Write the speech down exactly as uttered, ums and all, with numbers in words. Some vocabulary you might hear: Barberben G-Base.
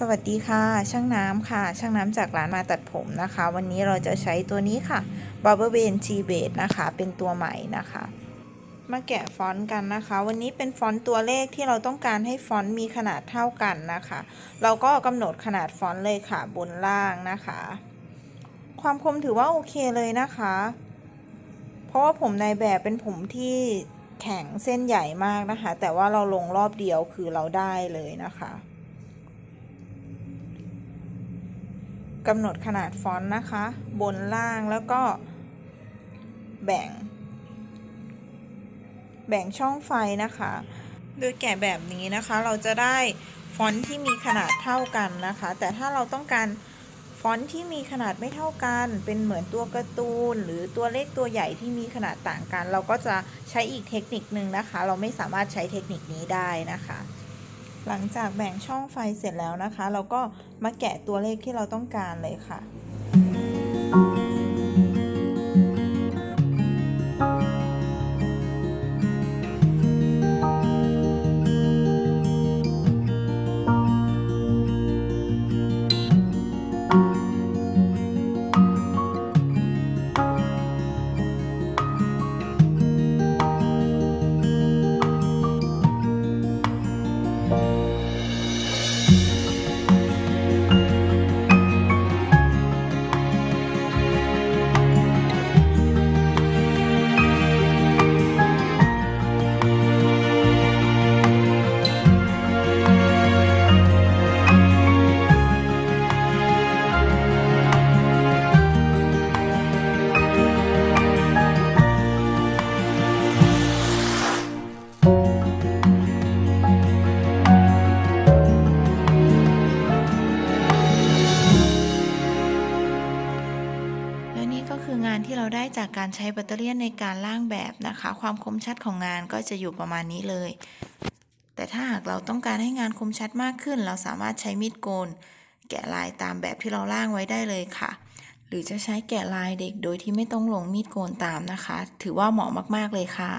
สวัสดีค่ะช่างน้ำค่ะช่างน้ำจากร้านมาตัดผมนะคะวันนี้เราจะใช้ตัวนี้ค่ะ Barberben G-Base นะคะเป็นตัวใหม่นะคะมาแกะฟอนต์กันนะคะวันนี้เป็นฟอนต์ตัวเลขที่เราต้องการให้ฟอนต์มีขนาดเท่ากันนะคะเราก็กำหนดขนาดฟอนต์เลยค่ะบนล่างนะคะความคมถือว่าโอเคเลยนะคะเพราะว่าผมในแบบเป็นผมที่แข็งเส้นใหญ่มากนะคะแต่ว่าเราลงรอบเดียวคือเราได้เลยนะคะกำหนดขนาดฟอนต์นะคะบนล่างแล้วก็แบ่งแบ่งช่องไฟนะคะโดยแกะแบบนี้นะคะเราจะได้ฟอนต์ที่มีขนาดเท่ากันนะคะแต่ถ้าเราต้องการฟอนต์ที่มีขนาดไม่เท่ากันเป็นเหมือนตัวการ์ตูนหรือตัวเลขตัวใหญ่ที่มีขนาดต่างกันเราก็จะใช้อีกเทคนิคนึงนะคะเราไม่สามารถใช้เทคนิคนี้ได้นะคะหลังจากแบ่งช่องไฟเสร็จแล้วนะคะเราก็มาแกะตัวเลขที่เราต้องการเลยค่ะที่เราได้จากการใช้แบตเตอรี่ในการร่างแบบนะคะความคมชัดของงานก็จะอยู่ประมาณนี้เลยแต่ถ้าหากเราต้องการให้งานคมชัดมากขึ้นเราสามารถใช้มีดโกนแกะลายตามแบบที่เราร่างไว้ได้เลยค่ะหรือจะใช้แกะลายเด็กโดยที่ไม่ต้องลงมีดโกนตามนะคะถือว่าเหมาะมากๆเลยค่ะ